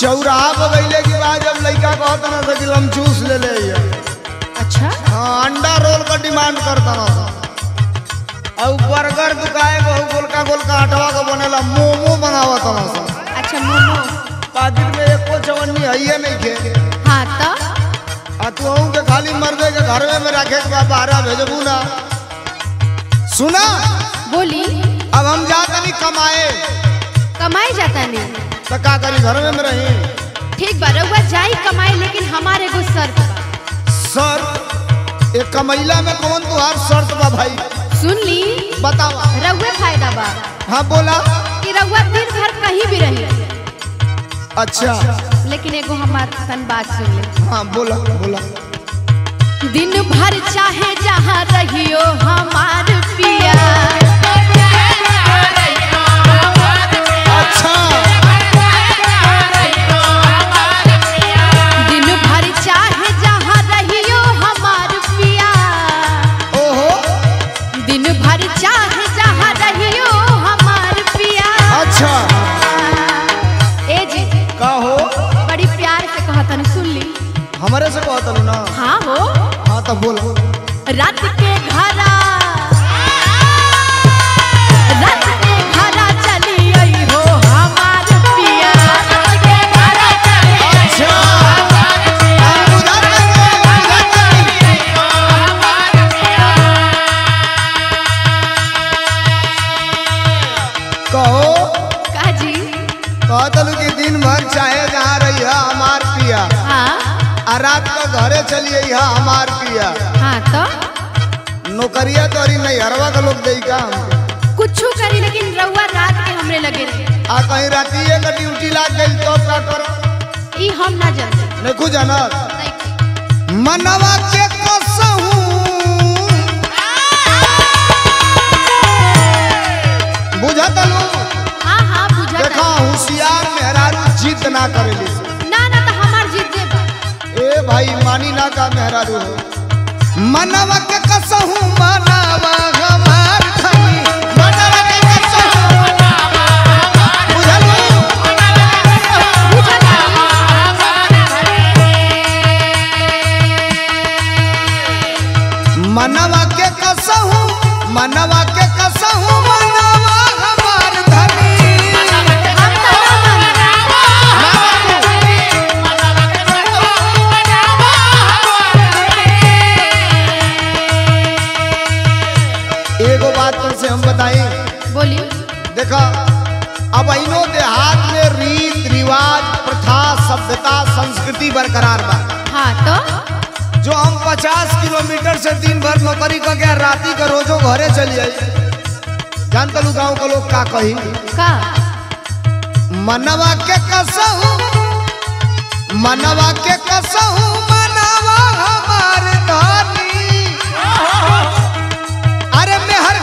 चौराहा पर गईले के बाद जब लड़का कहता ना था कि लमचूस ले ले। अच्छा हाँ, अंडा रोल का डिमांड करता ना था। और बर्गर दुकाए बहु गोलका गोलका आटवा का बनेला मोमो बनावता ना था। अच्छा मोमो पादिर में एको चवन्नी हइए नहीं खे। हां तो आ तू हूं के खाली मर्दे के घर में रखे के बाहर भेजबू ना। सुना बोली अब हम जाता नहीं कमाए कमाए जाता नहीं तो का करी घर में रही। ठीक बा रउआ जाई कमाई लेकिन हमारे को शर्त शर्त। एक कमैला में कौन तुहार शर्त बा भाई? सुन ली बतावा रउआ फायदा बा। हां बोला कि रउआ दिन भर कहीं भी रही। अच्छा लेकिन एगो हमार तन बात सुन ले। हां बोला बोला। दिन भर चाहे जहां रहियो हमार पिया। अच्छा हमारे से कहत ना। हाँ हो हाँ तब बोल। रात के घरा रात का घरे चलिए यहाँ हमार पिया। हाँ तो नौकरिया तो अरे नहीं हरवा का लोग देगा कुछ करी लेकिन रउआ रात के हमरे लगे रहे। आ कहीं रातिए का ड्यूटी लाग गई तो पर ई हम ना जाने नहीं कुछ जाना मनवा के कसहू बुझाता लू। हाँ हाँ बुझाता देखा होशियार मेहरारू जीत ना करेली भाई मानी ना का मेहरारू मनवा के कसहू मनवा हमार खानी मनवा के कसहू मनवा हमार बुझलू बुझलू हमार खानी मनवा के कसहू मनवा के कसहू मनवा हमार धनी। हम बताएं बोली देखा अब इनो देहात में रीत रिवाज प्रथा सभ्यता संस्कृति बरकरार बा। हाँ तो जो हम 50 किलोमीटर से दिन भर नौकरी करके राती का रोजो घरे चलिए जानता लू गाँव का लोग का कही का मनवा के कसहू मनवा के कसहू मनवा हमार धनी। अरे मेहर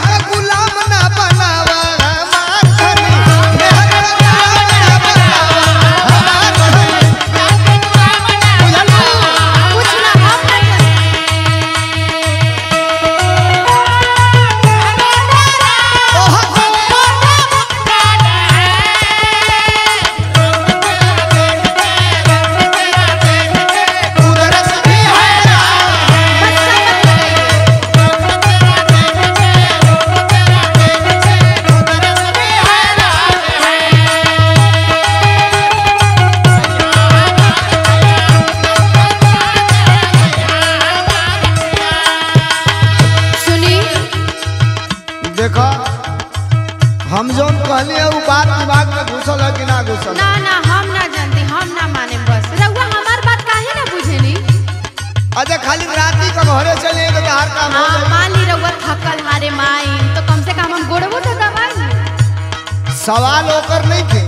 सवाल होकर नहीं थे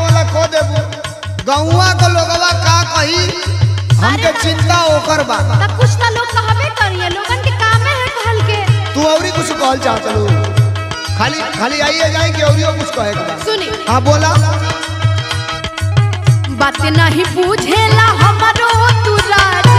वाला खो देबू गौवा को लोगवा का कही हमके चिंता होकर बा तब कुछ ना लोग कहबे करिए लोगन के कामे है कहल के तू औरी कुछ कहल चाहत लो खाली खाली आइए जाए कि औरियो कुछ कहेगा। सुनी हां बोला बात नहीं पूछेला हमरो तू राजा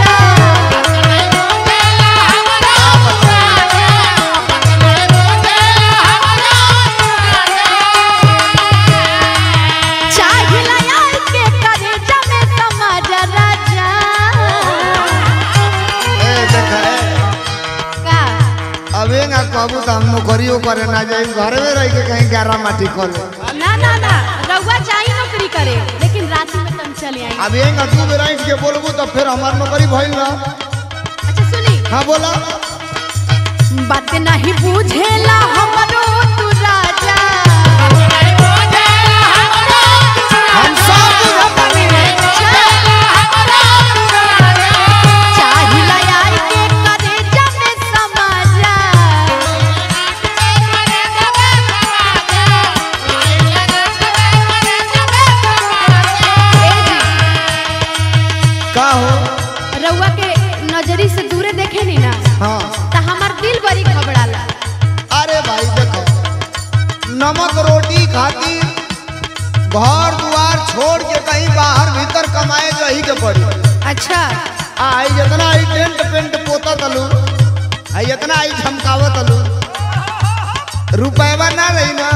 बाबू तो हम नौकरियों करे ना जाए, घर में रह के कहीं गहरा माटी खोले। ना ना ना रहुआ चाहिए नौकरी करे, लेकिन राशि में तुम चले आए। अब यही अथू बेराइट के बोलबू तो फिर हमार नौकरी भइल ना। अच्छा सुनी। हाँ बोला। बात नहीं बुझेला हमरो तू राजा। घर दुआर छोड़ के कहीं बाहर भीतर कमाए रही के पड़ी। अच्छा आई जितना आई टेंट पेंट पोता तलू, आई जितना आई झमकावा तलू, रुपएवा ना रही ना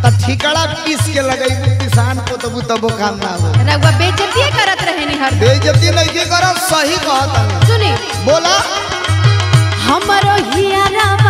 तो ठिकड़ा पीस के लगाई किसान को। तबू तबो काम ना हो रघुआ, बेइज्जती करत रहे नहीं। हर बेइज्जती नहीं के करो, सही कहता है। सुनी बोला। हमरो हिया रावा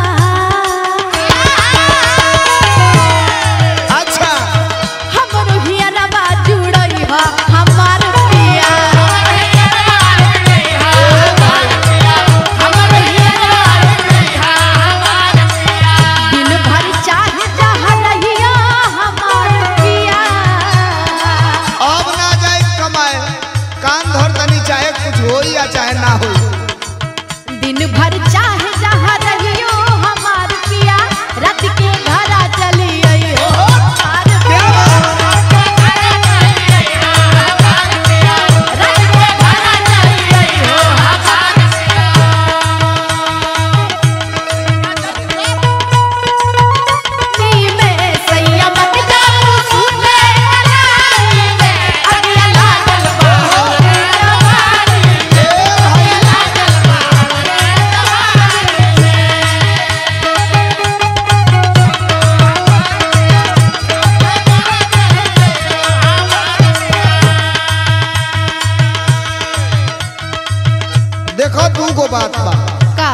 बात बा का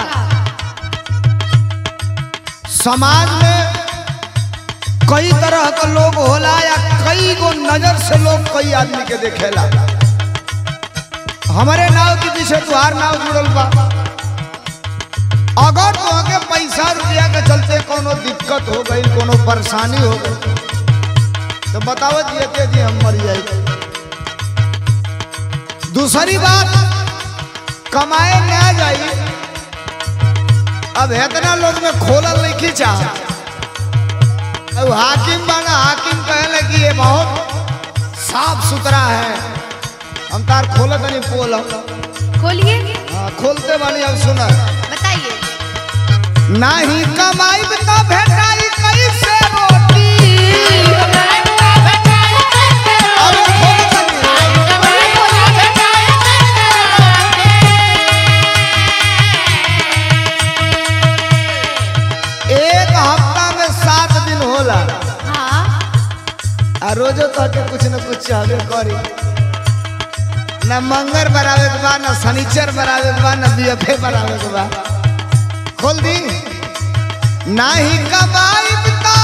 समाज में कई तरह के लोग होला या कई गो नजर से लोग कई आदमी के देखेला। हमारे नाव के पीछे तुहार नाव जुड़ल बा। अगर तुहके पैसा रुपया के चलते कोनो दिक्कत हो गई, कोनो परेशानी हो गई तो बताओ जी हम मर जाए। दूसरी बात कमाए ना जाए। अब इतना लोग में खोला लिखी चाह। अब हाकिम बना, हाकिम कहले कि ये बहुत साफ सुथरा है, हम तार खोला तो नहीं पोला। खोलिए। खोलते वाली अब सुना बताइए। नहीं कमाई तो भेटाई कैसे रोटी। रोजो तो के कुछ न कुछ चाहे करी। ना मंगर बरावे के बा, ना शनिचर बरावे के बा, ना बीएफए बरावे के बा। खोल दी। नाही कमाई तो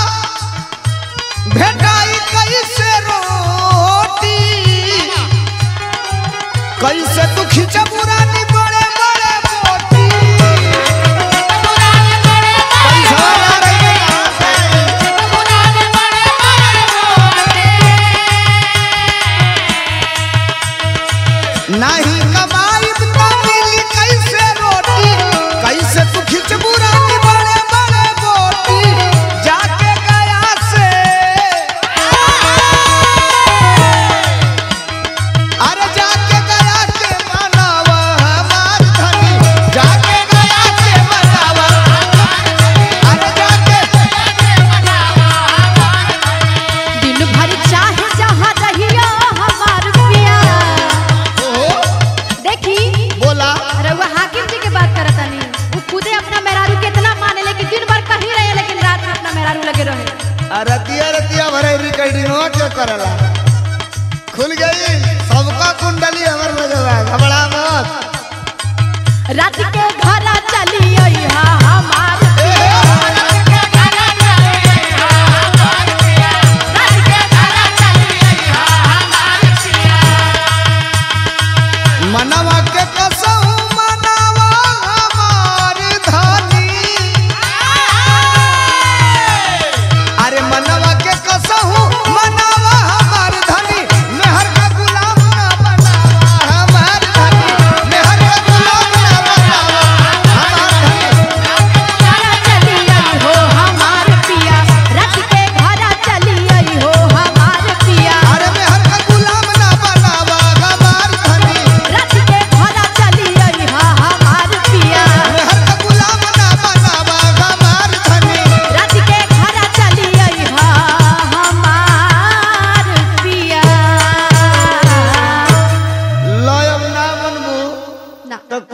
भेटाई कैसे रोटी, कैसे तू खींचा पुरानी बड़े बड़े बोटी। नहीं कमाई तो मिली कैसे रोटी, कैसे तू खींच पुरानी बड़े बड़े बोटी। जाके गया से अरे जाके गया के मनावा हमार धनी, जाके गया के मनावा हमार धनी, अरे जाके मनावा हमार धनी। दिन भर चाहे जहाँ रहियो हमार पिया। रतिया रतिया भरे रिकॉर्डिंग के करला। खुल गई सबका कुंडली हमर लगवा, घबरा मत। रात के घर चली आई। हाँ हमार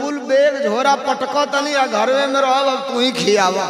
कुल बेग झोरा पटको तनी घर में रह, अब तू ही खियावा।